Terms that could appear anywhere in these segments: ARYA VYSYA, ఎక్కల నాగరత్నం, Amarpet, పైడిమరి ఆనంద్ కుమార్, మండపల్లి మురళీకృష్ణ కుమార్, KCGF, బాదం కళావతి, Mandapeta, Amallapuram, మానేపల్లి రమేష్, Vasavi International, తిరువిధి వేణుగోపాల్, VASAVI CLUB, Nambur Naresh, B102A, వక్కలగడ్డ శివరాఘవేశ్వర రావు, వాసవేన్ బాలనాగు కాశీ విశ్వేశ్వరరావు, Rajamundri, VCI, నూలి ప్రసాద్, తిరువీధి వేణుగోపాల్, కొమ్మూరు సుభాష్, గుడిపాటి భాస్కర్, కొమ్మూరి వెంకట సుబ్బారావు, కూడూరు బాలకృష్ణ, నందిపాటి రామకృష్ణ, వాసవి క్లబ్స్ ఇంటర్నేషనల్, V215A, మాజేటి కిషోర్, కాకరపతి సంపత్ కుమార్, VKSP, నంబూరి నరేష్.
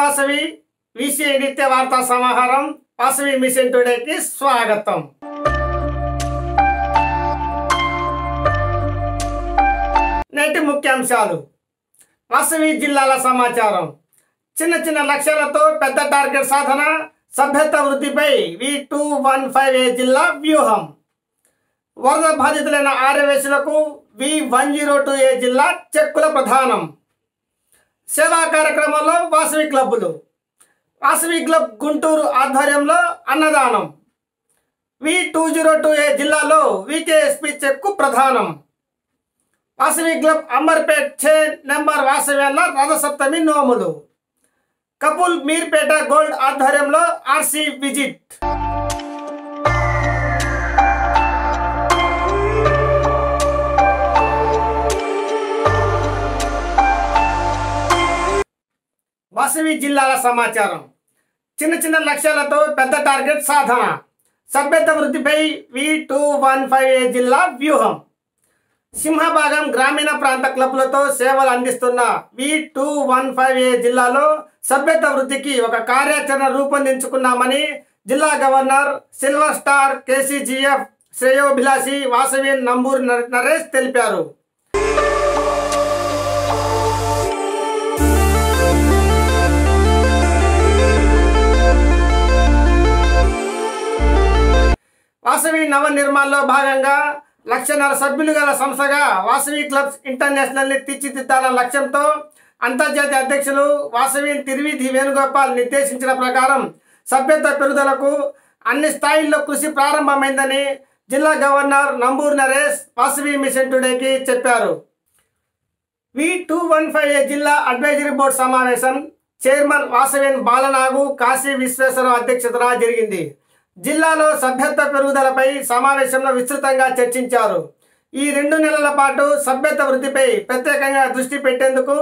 वासवी विषय नित्य वार्ता समाहारम वासवी मिशन टुडे की स्वागतम। నేటి ముఖ్యాంశాలు వాసవి జిల్లాల సమాచారం చిన్న చిన్న లక్ష్యాలతో పెద్ద టార్గెట్ సాధన సభ్యత వృద్ధిపై V215A జిల్లా వ్యూహం వరద బాధితులైన ఆర్యవేశులకు B102A జిల్లా చెక్కుల ప్రధానం సేవా కార్యక్రమంలో వాసవి క్లబ్లు వాసవి క్లబ్ గుంటూరు ఆధ్వర్యంలో అన్నదానం V202A జిల్లాలో VKSP చెక్కు ప్రధానం वासवी क्लब अमरपेट 6 नंबर वासव्याल रथसप्तमी नोमुलु कपूल मीरपेट गोल्ड आध्वर्यंलो आरसी विजिट वासवी जिल्लाला समाचारं చిన్న చిన్న లక్ష్యాలతో పెద్ద టార్గెట్ సాధన సభ్యత వృద్ధిపై V215A జిల్లా వ్యూహం సింహభాగం గ్రామీణ ప్రాంత క్లబ్లతో సేవలు అందిస్తున్న V215A జిల్లాలో సభ్యత వృద్ధికి ఒక కార్యాచరణ రూపొందించుకున్నామని జిల్లా గవర్నర్ సిల్వర్ స్టార్ KCGF శ్రేయోభిలాషి వాసవి నంబూర్ నరేష్ తెలిపారు. వాసవి నవనిర్మాణంలో భాగంగా 100 సభ్యులు గల సంస్థగా వాసవి క్లబ్స్ ఇంటర్నేషనల్ని తీర్చిదిద్దాలన్న లక్ష్యంతో అంతర్జాతీయ అధ్యక్షులు వాసవి తిరువిధి వేణుగోపాల్ నిర్దేశించిన ప్రకారం సభ్యత పెరుగుదలకు అన్ని స్థాయిల్లో కృషి ప్రారంభమైందని జిల్లా గవర్నర్ నంబూర్ నరేష్ వాసవి మిషన్ టుడేకి చెప్పారు. V215A జిల్లా అడ్వైజరీ బోర్డు సమావేశం చైర్మన్ వాసవేన్ బాలనాగు కాశీ విశ్వేశ్వరరావు అధ్యక్షతన జరిగింది. జిల్లాలో సభ్యత పెరుగుదలపై సమావేశంలో విస్తృతంగా చర్చించారు. ఈ 2 నెలల పాటు సభ్యత వృద్ధిపై ప్రత్యేకంగా దృష్టి పెట్టేందుకు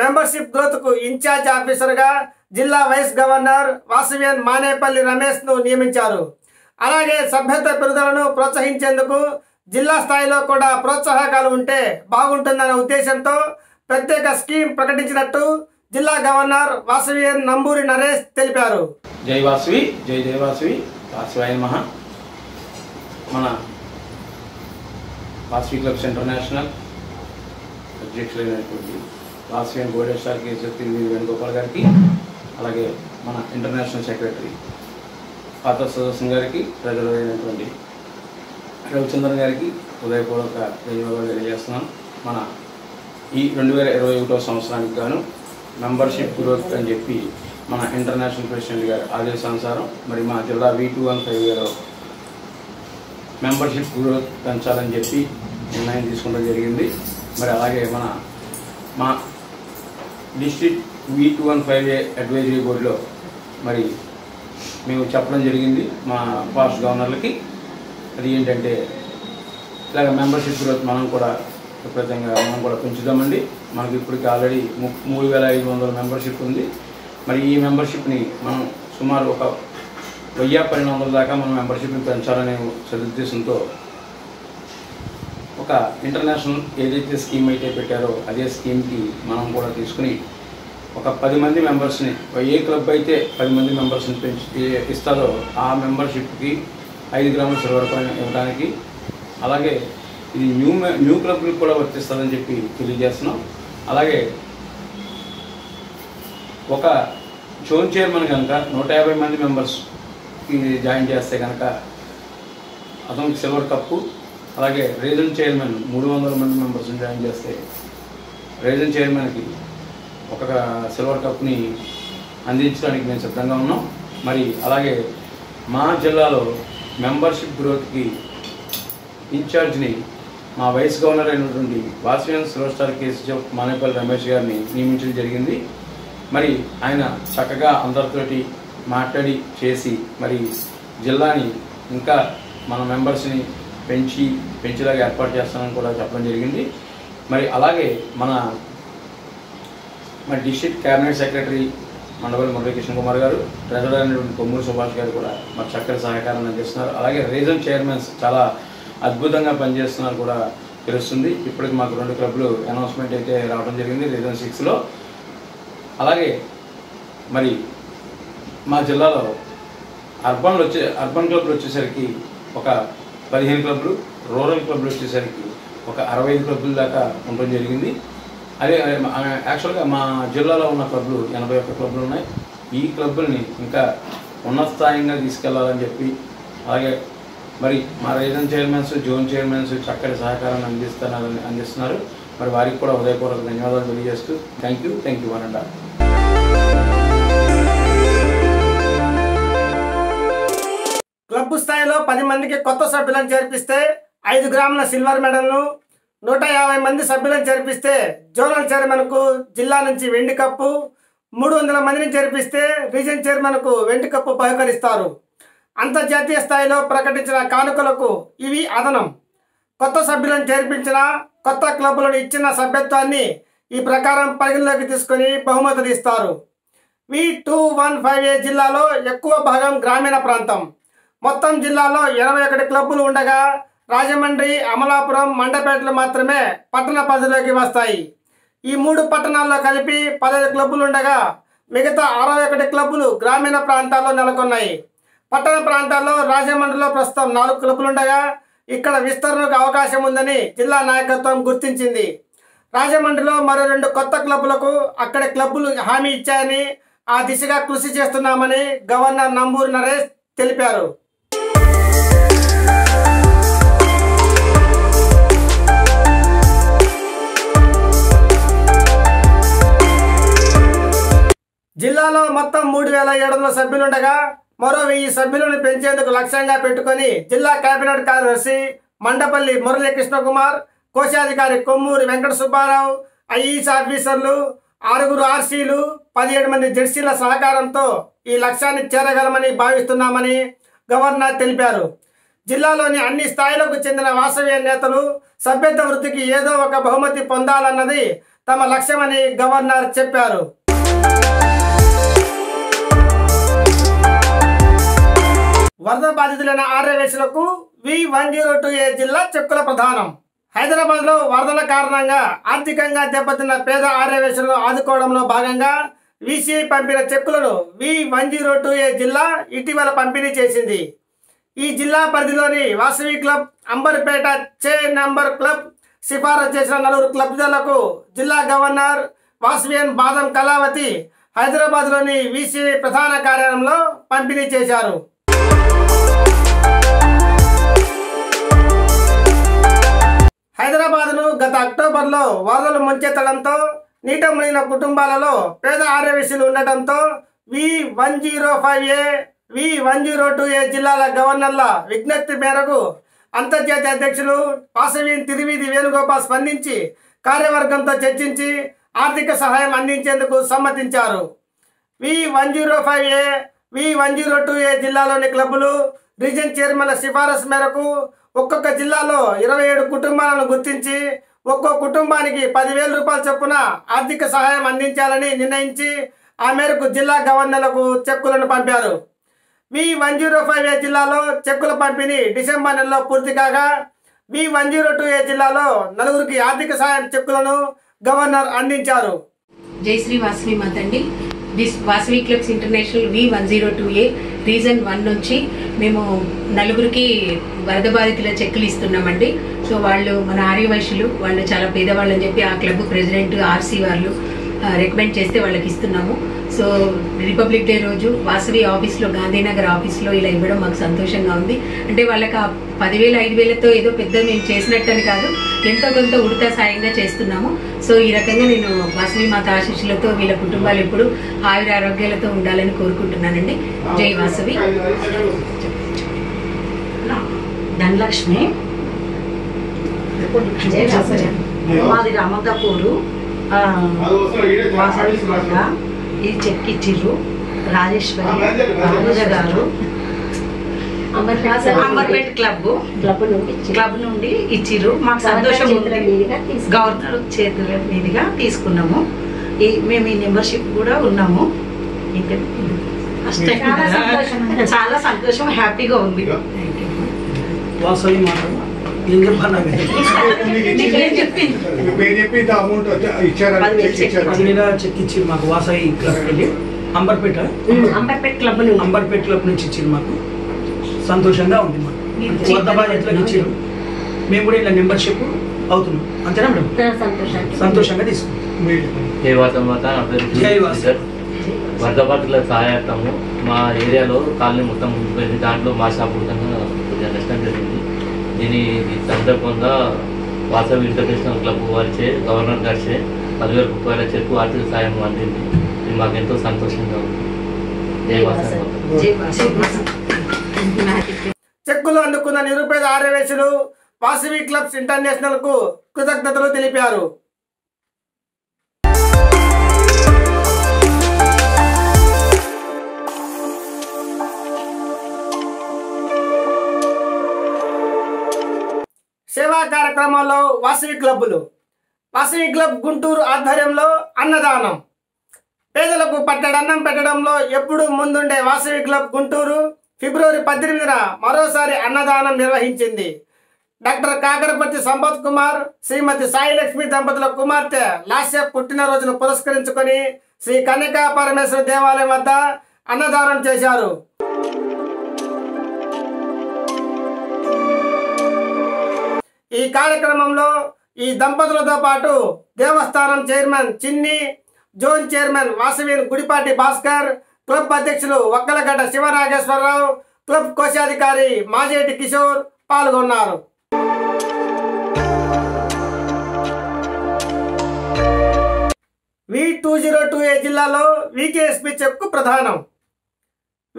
మెంబర్షిప్ గ్రోత్కు ఇన్ఛార్జ్ ఆఫీసర్గా జిల్లా వైస్ గవర్నర్ వాసవి మానేపల్లి రమేష్ను నియమించారు. అలాగే సభ్యత పెరుగుదలను ప్రోత్సహించేందుకు జిల్లా స్థాయిలో కూడా ప్రోత్సాహకాలు ఉంటే బాగుంటుందనే ఉద్దేశంతో ప్రత్యేక స్కీమ్ ప్రకటించినట్టు జిల్లా గవర్నర్ వాసవి నంబూరి నరేష్ తెలిపారు. జై వాసవి, జై జై వాసవి, వాసవి మహా. మన వాసవి క్లబ్స్ ఇంటర్నేషనల్ అధ్యక్షులైనటువంటి Vasavi gold star KCGF Venugopal గారికి, అలాగే మన ఇంటర్నేషనల్ సెక్రటరీ పాత సదస్సు గారికి, ట్రెజరర్ అయినటువంటి రవిచంద్ర గారికి హృదయపూర్వక ధన్యవాదాలు తెలియజేస్తున్నాను. మన ఈ 2021వ సంవత్సరానికి గాను మెంబర్షిప్ గ్రోత్ అని చెప్పి మన ఇంటర్నేషనల్ ప్రెసిడెంట్ గారి ఆదేశానుసారం మరి మా జిల్లా V215A మెంబర్షిప్ గ్రోత్ పెంచాలని చెప్పి నిర్ణయం తీసుకోవడం జరిగింది. మరి అలాగే మా డిస్ట్రిక్ట్ V215A అడ్వైజరీ బోర్డులో మరి మేము చెప్పడం జరిగింది మా పాస్ట్ గవర్నర్లకి. అది ఏంటంటే ఇలాగ మెంబర్షిప్ గ్రోత్ మనం కూడా పెంచుదామండి. మనకి ఇప్పటికి ఆల్రెడీ 3500 మెంబర్షిప్ ఉంది. మరి ఈ మెంబర్షిప్ని మనం సుమారు ఒక 1200 దాకా మనం మెంబర్షిప్ని పెంచాలనే సదుద్దేశంతో ఒక ఇంటర్నేషనల్ ఏదైతే స్కీమ్ అయితే పెట్టారో అదే స్కీమ్కి మనం కూడా తీసుకుని ఒక 10 మంది మెంబర్స్ని, ఏ క్లబ్ అయితే 10 మంది మెంబర్స్ని ఇస్తారో ఆ మెంబర్షిప్కి 5 గ్రాముల సిల్వర్ కాయిన్ ఇవ్వడానికి, అలాగే ఇది న్యూ క్లబ్కి కూడా వర్తిస్తుందని చెప్పి తెలియజేస్తున్నాం. అలాగే ఒక జోన్ చైర్మన్ కనుక 150 మంది మెంబర్స్కి జాయిన్ చేస్తే కనుక అతనికి సిల్వర్ కప్పు, అలాగే రీజన్ చైర్మన్ 300 మంది మెంబర్స్ని జాయిన్ చేస్తే రీజన్ చైర్మన్కి ఒక సిల్వర్ కప్ని అందించడానికి మేము సిద్ధంగా ఉన్నాం. మరి అలాగే మా జిల్లాలో మెంబర్షిప్ గ్రోత్కి ఇన్ఛార్జ్ని మా వైస్ గవర్నర్ అయినటువంటి Vasavi silver star KCGF మానేపల్లి రమేష్ గారిని నియమించడం జరిగింది. మరి ఆయన చక్కగా అందరితోటి మాట్లాడి చేసి మరి జిల్లాని ఇంకా మన మెంబర్స్ని పెంచేలాగా ఏర్పాటు చేస్తామని కూడా చెప్పడం జరిగింది. మరి అలాగే మన district cabinet secretary మండపల్లి మురళీకృష్ణ కుమార్ గారు, ట్రెజరర్ అయినటువంటి కొమ్మూరు సుభాష్ గారు కూడా మరి చక్కటి సహకారం అందిస్తున్నారు. అలాగే రీజన్ చైర్మన్స్ చాలా అద్భుతంగా పనిచేస్తున్నారు కూడా తెలుస్తుంది. ఇప్పటికి మాకు 2 క్లబ్లు అనౌన్స్మెంట్ అయితే రావడం జరిగింది రీజన్ 6లో. అలాగే मरी मा जिल्लालो अर्बन क्लब्लु वच्चेसरिकी ओक 15 क्लब्लु रूरल क्लब्लु वच्चेसरिकी ओक 65 क्लब्लु दाका उंडम जरिगिंदी। अदे యాక్చువల్ గా మా జిల్లాలో ఉన్న క్లబ్లు 81 క్లబ్లు ఉన్నాయి। ఈ క్లబ్లని ఇంకా ఉన్నత స్థాయిగా తీసుకెళ్లాలని చెప్పి అలాగే మరి మా రీజన్ చైర్మన్స్ జోన్ చైర్మన్స్ చక్కటి సహకారాన్ని అందిస్తున్నారు। మరి వారికి కూడా హృదయపూర్వక ధన్యవాదాలు తెలియజేస్తూ థాంక్యూ వనండా। క్లబ్ స్థాయిలో 10 మందికి కొత్త సభ్యులను చేర్పిస్తే 5 గ్రాముల సిల్వర్ మెడల్ను, 150 మంది సభ్యులను చేర్పిస్తే జోనల్ చైర్మన్కు జిల్లా నుంచి వెండి కప్పు, 300 మందిని చేర్పిస్తే రీజన్ చైర్మన్కు వెండి కప్పు బహుకరిస్తారు। అంతర్జాతీయ స్థాయిలో ప్రకటించిన కానుకలకు ఇవి అదనం। కొత్త సభ్యులను చేర్పించిన కొత్త క్లబ్లను ఇచ్చిన సభ్యత్వాన్ని ఈ ప్రకారం పరిగణలోకి తీసుకొని బహుమతులు ఇస్తారు। V215A జిల్లాలో ఎక్కువ భాగం గ్రామీణ ప్రాంతం। మొత్తం జిల్లాలో 81 క్లబ్బులు ఉండగా రాజమండ్రి, అమలాపురం, మండపేటలు మాత్రమే పట్టణ పరిధిలోకి వస్తాయి। ఈ 3 పట్టణాల్లో కలిపి 15 క్లబ్బులు ఉండగా మిగతా 61 క్లబ్బులు గ్రామీణ ప్రాంతాల్లో నెలకొన్నాయి। పట్టణ ప్రాంతాల్లో రాజమండ్రిలో ప్రస్తుతం 4 క్లబ్బులు ఉండగా ఇక్కడ విస్తరణకు అవకాశం ఉందని జిల్లా నాయకత్వం గుర్తించింది। రాజమండ్రిలో మరో 2 కొత్త క్లబ్బులకు అక్కడ క్లబ్బులు హామీ ఇచ్చాయని ఆ దిశగా కృషి చేస్తున్నామని గవర్నర్ నంబూర్ నరేష్ తెలిపారు। జిల్లాలో మొత్తం 3700 సభ్యులుండగా మరో 1000 సభ్యులను పెంచేందుకు లక్ష్యంగా పెట్టుకొని జిల్లా కేబినెట్ కార్యదర్శి మండపల్లి మురళీకృష్ణ కుమార్, కోశాధికారి కొమ్మూరి వెంకట సుబ్బారావు, IAS ఆఫీసర్లు, 6 RCలు, 17 మంది జెడ్సీల సహకారంతో ఈ లక్ష్యాన్ని చేరగలమని భావిస్తున్నామని గవర్నర్ తెలిపారు। జిల్లాలోని అన్ని స్థాయిలకు చెందిన వాసవ్య నేతలు సభ్యత్వ వృత్తికి ఏదో ఒక బహుమతి పొందాలన్నది తమ లక్ష్యమని గవర్నర్ చెప్పారు। వరద బాధితులైన ఆర్యవేశులకు V102A జిల్లా చెక్కుల ప్రధానం। హైదరాబాద్లో వరదల కారణంగా ఆర్థికంగా దెబ్బతిన్న పేద ఆర్యవేశులను ఆదుకోవడంలో భాగంగా VCI పంపిన చెక్కులను V102A జిల్లా ఇటీవల పంపిణీ చేసింది। ఈ జిల్లా పరిధిలోని వాసవి క్లబ్, అంబర్పేట చే నంబర్ క్లబ్ సిఫారసు చేసిన 4 క్లబ్లకు జిల్లా గవర్నర్ వాసవియన్ బాదం కళావతి హైదరాబాద్లోని VCI ప్రధాన కార్యాలయంలో పంపిణీ చేశారు। హైదరాబాద్ను గత అక్టోబర్లో వరదలు ముంచెత్తడంతో నీట మునిగిన కుటుంబాలలో పేద ఆర్యవేశులు ఉండటంతో V105A, V102A జిల్లాల గవర్నర్ల విజ్ఞప్తి మేరకు అంతర్జాతీయ అధ్యక్షులు వాసవి తిరువీధి వేణుగోపాల్ స్పందించి కార్యవర్గంతో చర్చించి ఆర్థిక సహాయం అందించేందుకు సమ్మతించారు। V105A, V102A జిల్లాలోని క్లబ్బులు రీజన్ చైర్మన్ల సిఫారసు మేరకు ఒక్కొక్క జిల్లాలో 27 కుటుంబాలను గుర్తించి ఒక్కో కుటుంబానికి 10,000 రూపాయల చొప్పున ఆర్థిక సహాయం అందించాలని నిర్ణయించి ఆ మేరకు జిల్లా గవర్నర్లకు చెక్కులను పంపారు। V105A జిల్లాలో చెక్కుల పంపిణీ డిసెంబర్ నెలలో పూర్తి కాగా V102A జిల్లాలో 4కి ఆర్థిక సహాయం చెక్కులను గవర్నర్ అందించారు। జై శ్రీ వాసవి మాతండి। వాసవి క్లబ్స్ ఇంటర్నేషనల్ V102A region 1 నుంచి మేము 4కి వరద బాధితుల చెక్కులు ఇస్తున్నామండి। సో వాళ్ళు మన ఆర్యవైశ్యులు, వాళ్ళు చాలా పేదవాళ్ళు అని చెప్పి ఆ క్లబ్ ప్రెసిడెంట్ RC వాళ్ళు రికమెండ్ చేస్తే వాళ్ళకి ఇస్తున్నాము। సో రిపబ్లిక్ డే రోజు వాసవి ఆఫీస్లో, గాంధీనగర్ ఆఫీస్లో ఇలా ఇవ్వడం మాకు సంతోషంగా ఉంది। అంటే వాళ్ళకి ఆ 10,000 5,000తో ఏదో పెద్ద మేము చేసినట్టని కాదు, ఎంతో కొంత ఉడత సాయంగా చేస్తున్నాము। సో ఈ రకంగా నేను వాసవి మాత ఆశీస్సులతో వీళ్ళ కుటుంబాలు ఎప్పుడు ఆయుర ఆరోగ్యాలతో ఉండాలని కోరుకుంటున్నానండి। జై వాసవి। ధనలక్ష్మి, జై వాసవి। మాది రామంతపూరు, వాసవి కూడా ఈ చెక్ ఇచ్చిర్రు రాజేశ్వరి రాజ గారు, అమర్పేట్ క్లబ్ నుండి ఇచ్చిర్రు। మాకు సంతోషం ఉంది, గవర్నర్ చేతుల మీదుగా తీసుకున్నాము। మేము ఈ మెంబర్షిప్ కూడా ఉన్నాము, ఇంకా అష్టే చాలా సంతోషం, హ్యాపీగా ఉంది। చెక్ ఇచ్చి మాకు వాసవి క్లబ్కి వెళ్ళి అంబర్పేట అంబర్పేట్ క్లబ్ నుంచి ఇచ్చారు మాకు. సంతోషంగా ఉంది మాకు. కొత్త బాధ్యతలకు ఇచ్చారు. మేము కూడా ఇలా మెంబర్షిప్ అవుతున్నాం. అంతేనా మేడం? సంతోషంగా తీసుకుంటాం. వర్ధపాతుల సహాయము మా ఏరియాలో కాలనీ మొత్తం ఉంటుంది. దాంట్లో మా షాపు నష్టం జరిగింది. దీని సందర్భంగా వాసవి ఇంటర్నేషనల్ క్లబ్ వారిచే గవర్నర్ గారిచే 10,000 రూపాయల చెక్కు ఆర్థిక సాయం అందింది. ఇది మాకు ఎంతో సంతోషంగా ఉంది. చెక్కులు అందుకున్న నిరుపేద ఆర్యవేశులు వాసవి క్లబ్స్ ఇంటర్నేషనల్ కు కృతజ్ఞతలు తెలిపారు. సేవా కార్యక్రమాల్లో వాసవి క్లబ్ గుంటూరు ఆధ్వర్యంలో అన్నదానం. పేదలకు పట్టడన్నం పెట్టడంలో ఎప్పుడు ముందుండే వాసవి క్లబ్ గుంటూరు ఫిబ్రవరి 18న మరోసారి అన్నదానం నిర్వహించింది. డాక్టర్ కాకరపతి సంపత్ కుమార్, శ్రీమతి సాయిలక్ష్మి దంపతుల కుమార్తె లాస్య పుట్టినరోజును పురస్కరించుకొని శ్రీ కన్యకా పరమేశ్వర దేవాలయం వద్ద అన్నదానం చేశారు. ఈ కార్యక్రమంలో ఈ దంపతులతో పాటు దేవస్థానం chairman Chinni, zone chairman Vasavi గుడిపాటి భాస్కర్, club అధ్యక్షులు వక్కలగడ్డ శివరాఘవేశ్వర రావు, క్లబ్ కోశాధికారి మాజేటి కిషోర్ పాల్గొన్నారు. V202A జిల్లాలో VKSP చెక్కు ప్రధానం.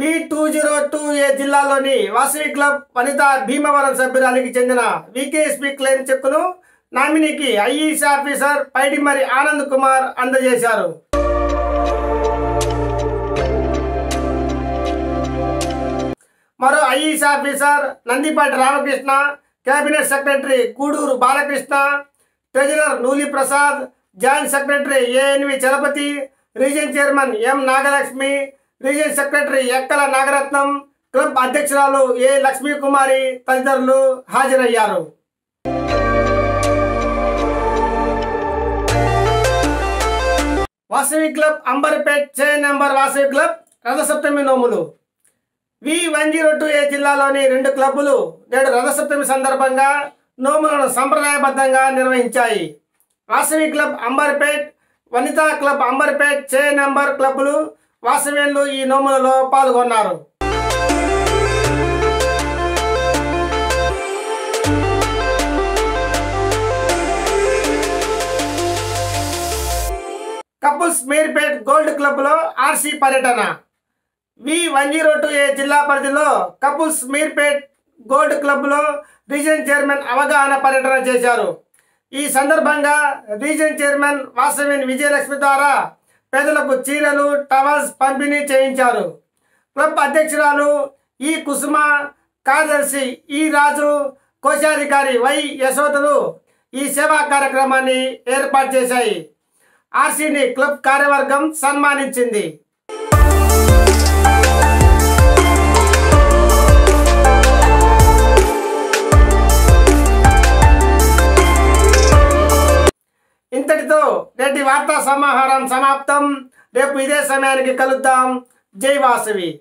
V202A జిల్లాలోని వాసవి క్లబ్ వనితా భీమవరం సభ్యురాలికి చెందిన VKSP క్లెయిమ్ చెక్కును నామినీకి IES ఆఫీసర్ పైడిమరి ఆనంద్ కుమార్ అందజేశారు. మరో IES officer నందిపాటి రామకృష్ణ, cabinet secretary కూడూరు బాలకృష్ణ, treasurer నూలి ప్రసాద్, joint secretary NV Chalapathi, region chairman M Nagalakshmi, region secretary ఎక్కల నాగరత్నం, club అధ్యక్షురాలు A లక్ష్మీకుమారి తదితరులు హాజరయ్యారు. Vasavi club Amberpet chain number Vasavi club Rathasaptami నోములు. V102A జిల్లాలోని 2 క్లబ్బులు నేడు రథసప్తమి సందర్భంగా నోములను సంప్రదాయబద్ధంగా నిర్వహించాయి. Vasavi club Amberpet, Vanitha club Amberpet chain number క్లబ్బులు వాసవేళ్ళు ఈ నోములలో పాల్గొన్నారు. కపుల్స్ మేర్పేట్ గోల్డ్ క్లబ్లో RC పర్యటన. V102A జిల్లా పరిధిలో కపుల్స్ మేర్పేట్ గోల్డ్ క్లబ్లో రీజన్ చైర్మన్ అవగాహన పర్యటన చేశారు. ఈ సందర్భంగా రీజన్ చైర్మన్ వాసవేన్ విజయలక్ష్మి ద్వారా పేదలకు చీరలు, టవల్స్ పంపిణీ చేయించారు. క్లబ్ అధ్యక్షురాలు ఈ కుసుమ, కార్యదర్శి ఈ రాజు, కోశాధికారి వై యశోదలు ఈ సేవా కార్యక్రమాన్ని ఏర్పాటు చేశాయి. RCని క్లబ్ కార్యవర్గం సన్మానించింది. ఇంతటితో నేటి వార్తా సమాహారం సమాప్తం. రేపు ఇదే సమయానికి కలుద్దాం. జై వాసవి.